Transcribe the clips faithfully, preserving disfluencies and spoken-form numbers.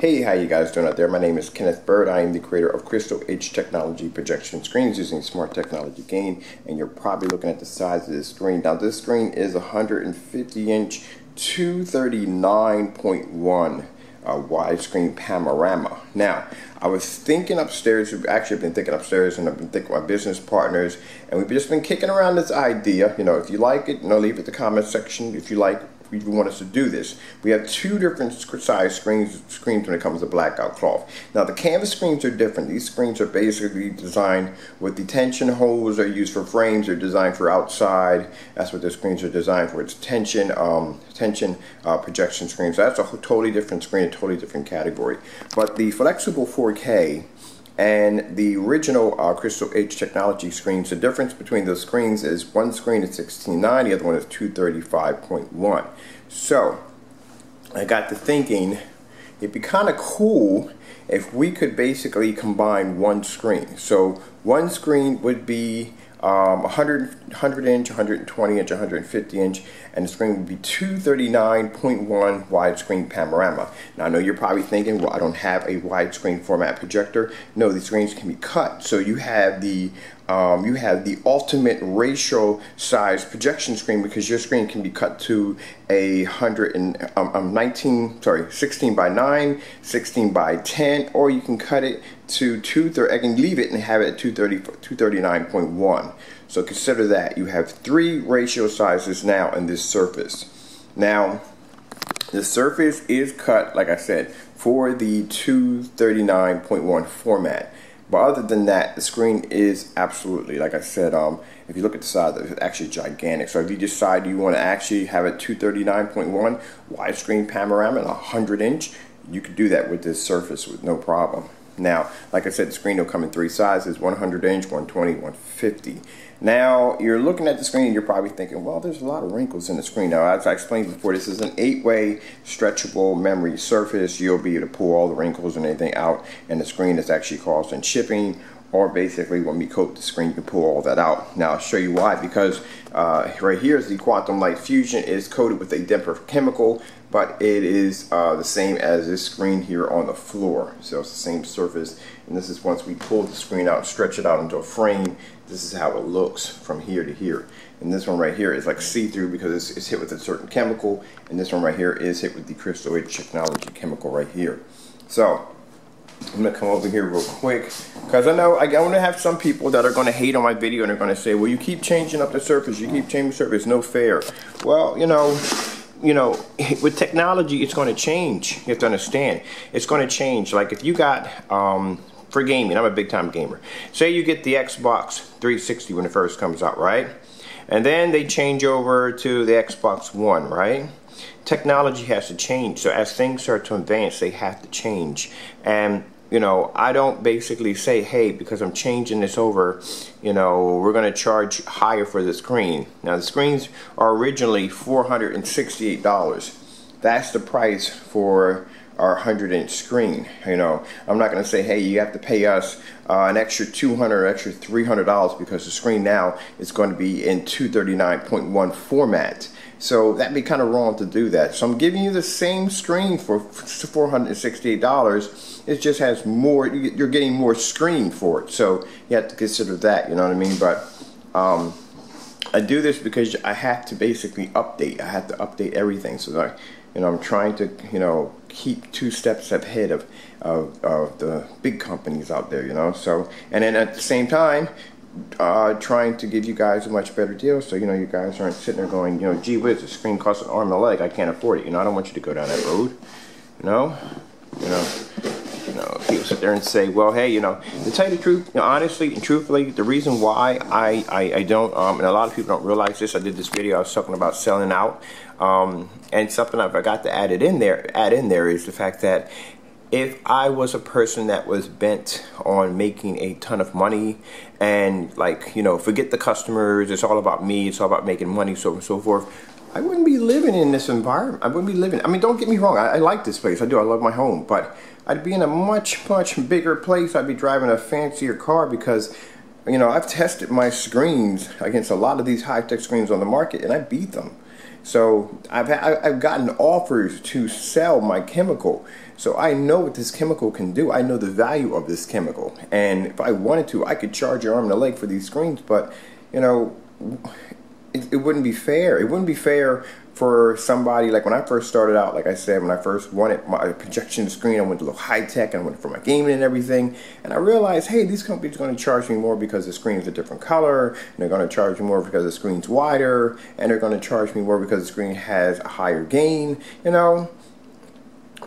Hey, how you guys doing out there? My name is Kenneth Bird. I am the creator of Crystal H technology projection screens using smart technology gain, and you're probably looking at the size of this screen. Now this screen is one hundred fifty inch two thirty-nine point one uh, widescreen panorama. Now I was thinking upstairs, we've actually been thinking upstairs and I've been thinking with my business partners, and we've just been kicking around this idea. You know, if you like it, you know, leave it in the comment section if you like we want us to do this. We have two different size screens, screens when it comes to blackout cloth. Now the canvas screens are different. These screens are basically designed with the tension holes. They're used for frames. They're designed for outside. That's what the screens are designed for. It's tension, um, tension uh, projection screens. So that's a totally different screen, a totally different category. But the flexible four K and the original uh, Crystal H technology screens, the difference between those screens is one screen is sixteen nine, the other one is two thirty-five point one. So I got to thinking it'd be kind of cool if we could basically combine one screen. So one screen would be um, one hundred inch, one hundred twenty inch, one hundred fifty inch, and the screen would be two thirty-nine point one widescreen panorama. Now I know you're probably thinking, well, I don't have a widescreen format projector. No, these screens can be cut, so you have the um, you have the ultimate ratio size projection screen, because your screen can be cut to a hundred and um, um, nineteen, sorry, sixteen by nine, sixteen by ten, or you can cut it to two thirty. I can leave it and have it at two thirty-nine point one. So consider that you have three ratio sizes now in this surface. Now the surface is cut, like I said, for the two thirty-nine point one format. But other than that, the screen is absolutely, like I said, um, if you look at the size, it's actually gigantic. So if you decide you want to actually have a two thirty-nine point one widescreen panorama and one hundred inch, you could do that with this surface with no problem. Now, like I said, the screen will come in three sizes, one hundred inch, one twenty, one fifty. Now, you're looking at the screen and you're probably thinking, well, there's a lot of wrinkles in the screen. Now, as I explained before, this is an eight-way stretchable memory surface. You'll be able to pull all the wrinkles and anything out, and the screen is actually cost in shipping, or basically when we coat the screen, you can pull all that out. Now, I'll show you why, because uh, right here is the Quantum Light Fusion. It is coated with a different chemical, but it is uh, the same as this screen here on the floor. So it's the same surface, and this is once we pull the screen out and stretch it out into a frame, this is how it looks from here to here. And this one right here is like see-through because it's, it's hit with a certain chemical, and this one right here is hit with the Crystal Edge technology chemical right here. So I'm going to come over here real quick, because I know I want to have some people that are going to hate on my video and they're going to say, well, you keep changing up the surface, you keep changing the surface, no fair. Well, you know, you know, with technology, it's going to change. You have to understand, it's going to change. Like if you got, um, for gaming, I'm a big time gamer. Say you get the Xbox three sixty when it first comes out, right? And then they change over to the Xbox One, right? Technology has to change. So as things start to advance, they have to change. And you know, I don't basically say, hey, because I'm changing this over, you know, we're going to charge higher for the screen. Now the screens are originally four hundred sixty-eight dollars. That's the price for our one hundred inch screen. You know, I'm not going to say, hey, you have to pay us uh, an extra two hundred dollars or extra three hundred dollars because the screen now is going to be in two thirty-nine point one format. So that'd be kind of wrong to do that. So I'm giving you the same screen for four hundred sixty-eight dollars. It just has more, you're getting more screen for it. So you have to consider that, you know what I mean? But um, I do this because I have to basically update. I have to update everything. So that I, you know, I'm trying to, you know, keep two steps ahead of, of, of the big companies out there, you know? So, and then at the same time, Uh, trying to give you guys a much better deal, so you know you guys aren't sitting there going, you know, gee whiz, the screen costs an arm and a leg, I can't afford it. You know, I don't want you to go down that road. You know, you know, you know. People sit there and say, well, hey, you know, to tell you the truth, you know, honestly and truthfully, the reason why I I, I don't, um, and a lot of people don't realize this. I did this video. I was talking about selling out, um, and something I forgot to add it in there. Add in there is the fact that if I was a person that was bent on making a ton of money and, like, you know, forget the customers, it's all about me, it's all about making money, so on and so forth, I wouldn't be living in this environment. I wouldn't be living. I mean, don't get me wrong. I, I like this place. I do. I love my home. But I'd be in a much, much bigger place. I'd be driving a fancier car because, you know, I've tested my screens against a lot of these high-tech screens on the market, and I beat them. So I've, I've gotten offers to sell my chemical. So I know what this chemical can do. I know the value of this chemical. And if I wanted to, I could charge your arm and a leg for these screens. But, you know, it, it wouldn't be fair. It wouldn't be fair for somebody, like when I first started out, like I said, when I first wanted my projection screen, I went to look high tech and I went for my gaming and everything. And I realized, hey, these companies are going to charge me more because the screen's a different color, and they're going to charge me more because the screen's wider, and they're going to charge me more because the screen has a higher gain. You know,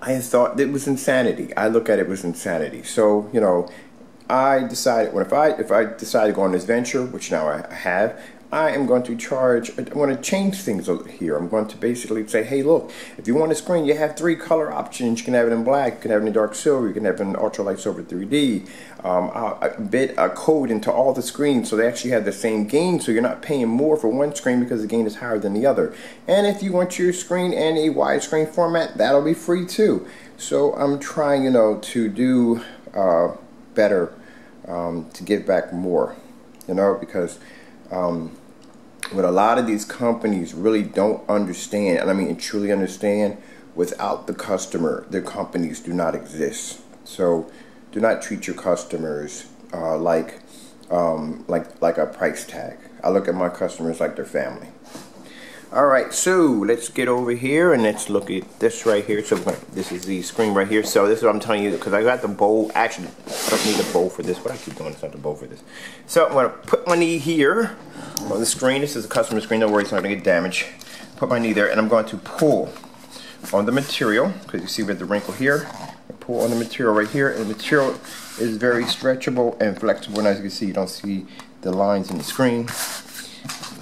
I thought it was insanity. I look at it as insanity. So, you know, I decided, well, if I, if I decide to go on this venture, which now I have, I am going to charge, I'm going to change things here. I'm going to basically say, hey, look, if you want a screen, you have three color options. You can have it in black, you can have it in dark silver, you can have it in ultralight silver three D. Um, I bid a code into all the screens so they actually have the same gain, so you're not paying more for one screen because the gain is higher than the other. And if you want your screen in a widescreen format, that'll be free too. So I'm trying, you know, to do uh, better, um, to give back more, you know, because Um, what a lot of these companies really don't understand, and I mean truly understand, without the customer, their companies do not exist. So do not treat your customers uh, like, um, like, like a price tag. I look at my customers like their family. Alright, so let's get over here and let's look at this right here. So this is the screen right here. So this is what I'm telling you, because I got the bowl. Actually, I don't need a bowl for this. What I keep doing is not the bowl for this. So I'm going to put my knee here on the screen. This is a customer screen. Don't worry, it's not going to get damaged. Put my knee there, and I'm going to pull on the material, because you see we have the wrinkle here. I pull on the material right here, and the material is very stretchable and flexible. And as you can see, you don't see the lines in the screen.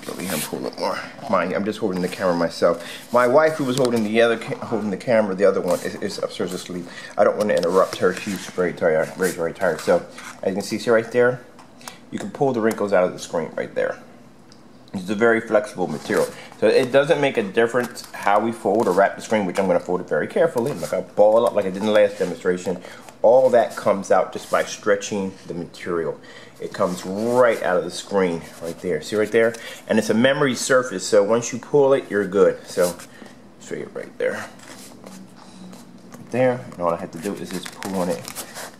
Over here and pull up more. Mind you, I'm just holding the camera myself. My wife, who was holding the other, holding the camera, the other one, is, is upstairs asleep. I don't want to interrupt her. She's very tired, very, very tired. So, as you can see, see right there, you can pull the wrinkles out of the screen right there. It's a very flexible material. So it doesn't make a difference how we fold or wrap the screen, which I'm going to fold it very carefully. I'm not going to ball it up like I did in the last demonstration. All that comes out just by stretching the material. It comes right out of the screen right there. See right there? And it's a memory surface, so once you pull it, you're good. So, show you right there. Right there. And all I have to do is just pull on it.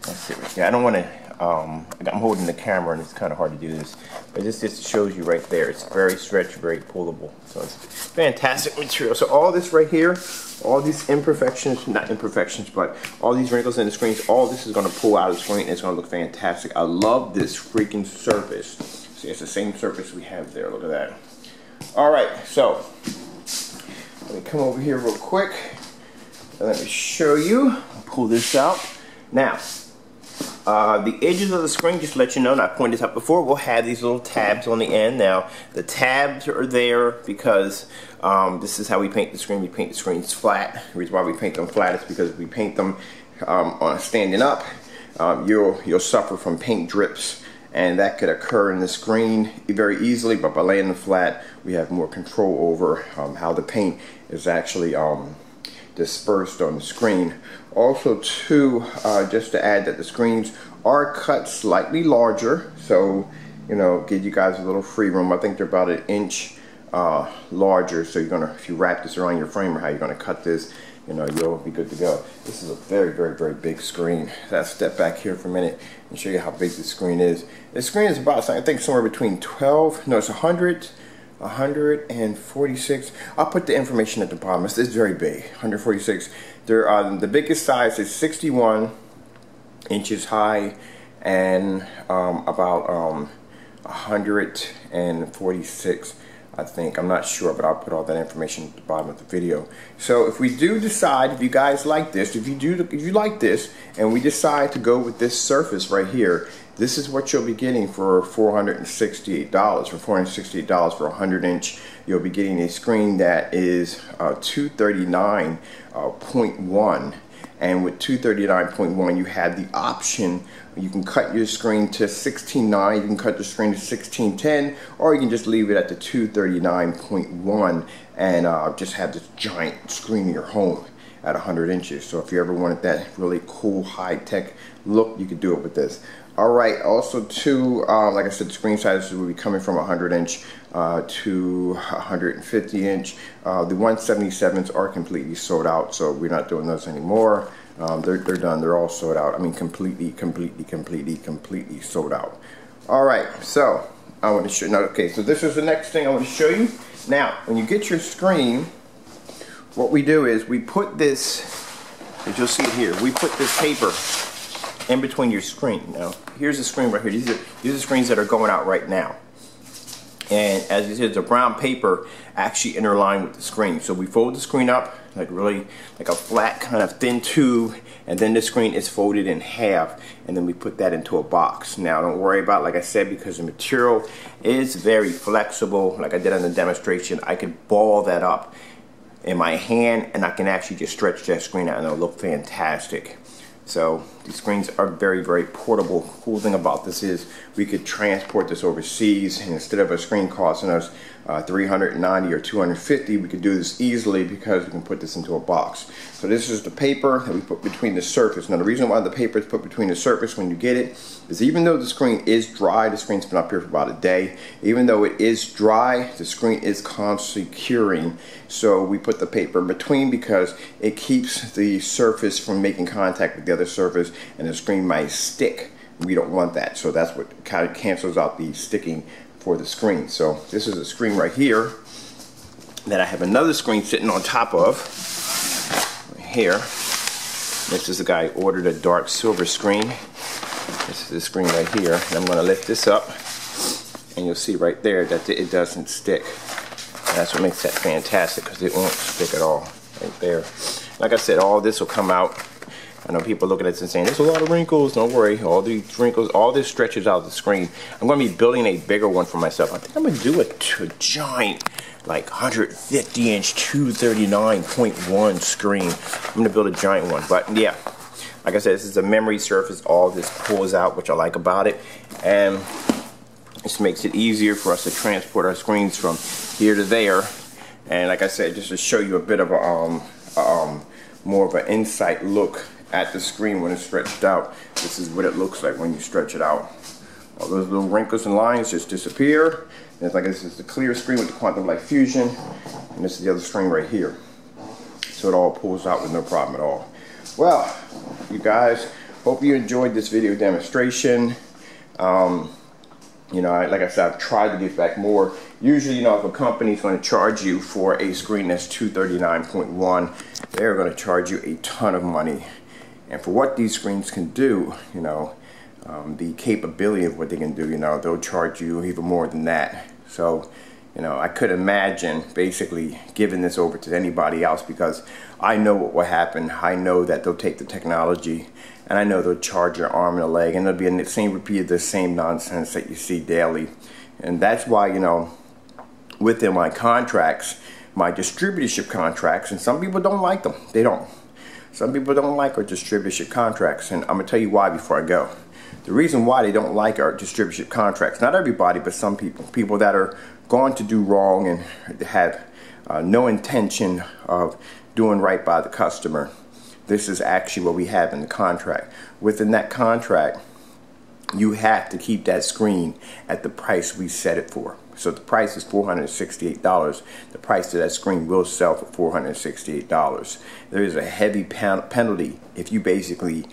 That's it right there. I don't want to... Um, I'm holding the camera and it's kind of hard to do this, but this just shows you right there. It's very stretched, very pullable. So it's fantastic material. So all this right here, all these imperfections, not imperfections, but all these wrinkles in the screens, all this is going to pull out of the screen and it's going to look fantastic. I love this freaking surface. See, it's the same surface we have there. Look at that. Alright, so let me come over here real quick and let me show you. I'll pull this out. Now, Uh, the edges of the screen, just to let you know, and I pointed this out before, we'll have these little tabs on the end. Now, the tabs are there because um, this is how we paint the screen. We paint the screens flat. The reason why we paint them flat is because if we paint them um, on standing up, um, you'll, you'll suffer from paint drips, and that could occur in the screen very easily, but by laying them flat, we have more control over um, how the paint is actually um, dispersed on the screen. Also too, uh, just to add that the screens are cut slightly larger, so, you know, give you guys a little free room. I think they're about an inch uh, larger, so you're gonna, if you wrap this around your frame or how you're gonna cut this, you know, you'll be good to go. This is a very, very, very big screen. I'll step back here for a minute and show you how big this screen is. The screen is about, I think, somewhere between twelve, no, it's one hundred, one hundred forty-six. I'll put the information at the bottom. It's, it's very big. one hundred forty-six. They're, um, the biggest size is sixty-one inches high and um, about um, one hundred forty-six, I think. I'm not sure, but I'll put all that information at the bottom of the video. So if we do decide, if you guys like this, if you do, if you like this, and we decide to go with this surface right here, this is what you'll be getting for four hundred sixty-eight dollars. For four hundred sixty-eight dollars for a hundred inch, you'll be getting a screen that is uh, two thirty-nine point one. And with two thirty-nine point one, you have the option. You can cut your screen to sixteen nine, you can cut the screen to sixteen ten, or you can just leave it at the two thirty-nine point one and uh, just have this giant screen in your home. at one hundred inches. So if you ever wanted that really cool high-tech look, you could do it with this. All right, also too, um, like I said, the screen sizes will be coming from one hundred inch uh, to one hundred fifty inch. Uh, the one seventy-sevens are completely sold out, so we're not doing those anymore. Um, they're, they're done, they're all sold out. I mean, completely, completely, completely, completely sold out. All right, so I want to show, no, okay, so this is the next thing I want to show you. Now, when you get your screen, what we do is we put this, as you'll see here, we put this paper in between your screen. Now, here's the screen right here. These are, these are screens that are going out right now. And as you said, the brown paper actually interlined with the screen. So we fold the screen up, like really like a flat kind of thin tube, and then the screen is folded in half, and then we put that into a box. Now don't worry about, like I said, because the material is very flexible. Like I did on the demonstration, I could ball that up in my hand, and I can actually just stretch that screen out and it'll look fantastic. So these screens are very, very portable. Cool thing about this is we could transport this overseas, and instead of a screen costing us uh, three hundred ninety dollars or two hundred fifty dollars, we could do this easily because we can put this into a box. So this is the paper that we put between the surface. Now the reason why the paper is put between the surface when you get it is even though the screen is dry, the screen's been up here for about a day, even though it is dry, the screen is constantly curing. So we put the paper in between because it keeps the surface from making contact with the other surface, and the screen might stick. We don't want that, so that's what kind of cancels out the sticking for the screen. So this is a screen right here that I have another screen sitting on top of right here. This is the guy who ordered a dark silver screen. This is the screen right here, and I'm going to lift this up, and you'll see right there that it doesn't stick. And that's what makes that fantastic, because it won't stick at all right there. Like I said, all this will come out. I know people looking at this and saying, there's a lot of wrinkles. Don't worry, all these wrinkles, all this stretches out the screen. I'm gonna be building a bigger one for myself. I think I'm gonna do a, a giant, like one hundred fifty inch, two thirty-nine point one screen. I'm gonna build a giant one, but yeah. Like I said, this is a memory surface. All this pulls out, which I like about it. And this makes it easier for us to transport our screens from here to there. And like I said, just to show you a bit of a, um, um, more of an insight look at the screen when it's stretched out. This is what it looks like when you stretch it out. All those little wrinkles and lines just disappear. And it's like this is the clear screen with the quantum light fusion, and this is the other screen right here. So it all pulls out with no problem at all. Well, you guys, hope you enjoyed this video demonstration. Um, you know, I, like I said, I've tried to get back more. Usually, you know, if a company's going to charge you for a screen that's two thirty-nine point one, they're going to charge you a ton of money. And for what these screens can do, you know, um, the capability of what they can do, you know, they'll charge you even more than that. So, you know, I could imagine basically giving this over to anybody else, because I know what will happen. I know that they'll take the technology, and I know they'll charge your arm and a leg, and it'll be in the same repeat of the same nonsense that you see daily. And that's why, you know, within my contracts, my distributorship contracts, and some people don't like them. They don't. Some people don't like our distributorship contracts, and I'm going to tell you why before I go. The reason why they don't like our distributorship contracts, not everybody, but some people, people that are going to do wrong and have uh, no intention of doing right by the customer. This is actually what we have in the contract. Within that contract, you have to keep that screen at the price we set it for. So the price is four hundred sixty-eight dollars. The price of that screen will sell for four hundred sixty-eight dollars. There is a heavy penalty if you basically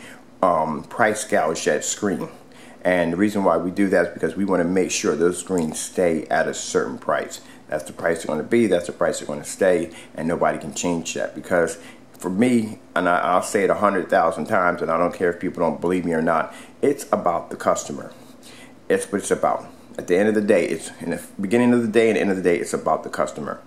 um, price gouge that screen. And the reason why we do that is because we want to make sure those screens stay at a certain price. That's the price they're going to be. That's the price they're going to stay. And nobody can change that, because for me, and I, I'll say it a hundred thousand times, and I don't care if people don't believe me or not, it's about the customer. It's what it's about. At the end of the day, it's in the beginning of the day and the end of the day, it's about the customer.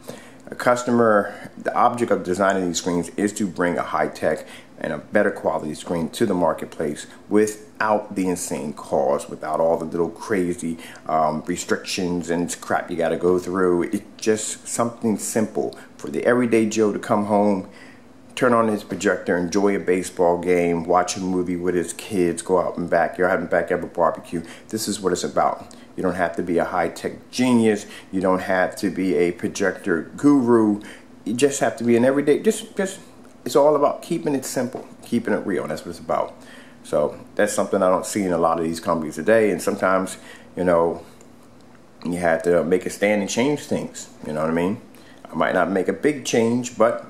A customer, the object of designing these screens is to bring a high-tech and a better quality screen to the marketplace without the insane cost, without all the little crazy um, restrictions and crap you got to go through. It's just something simple for the everyday Joe to come home, turn on his projector, enjoy a baseball game, watch a movie with his kids, go out in the backyard, have a backyard barbecue. This is what it's about. You don't have to be a high-tech genius. You don't have to be a projector guru. You just have to be an everyday, just, just it's all about keeping it simple, keeping it real. That's what it's about. So that's something I don't see in a lot of these companies today. And sometimes, you know, you have to make a stand and change things. You know what I mean? I might not make a big change, but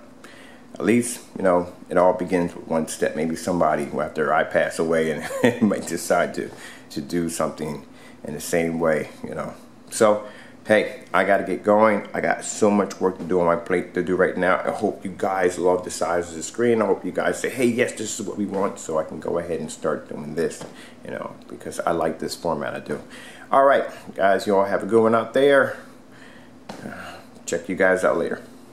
at least, you know, it all begins with one step. Maybe somebody, after I pass away, and might decide to, to do something in the same way, you know. So, hey, I got to get going. I got so much work to do on my plate to do right now. I hope you guys love the size of the screen. I hope you guys say, hey, yes, this is what we want, so I can go ahead and start doing this, you know, because I like this format I do. All right, guys, you all have a good one out there. Check you guys out later.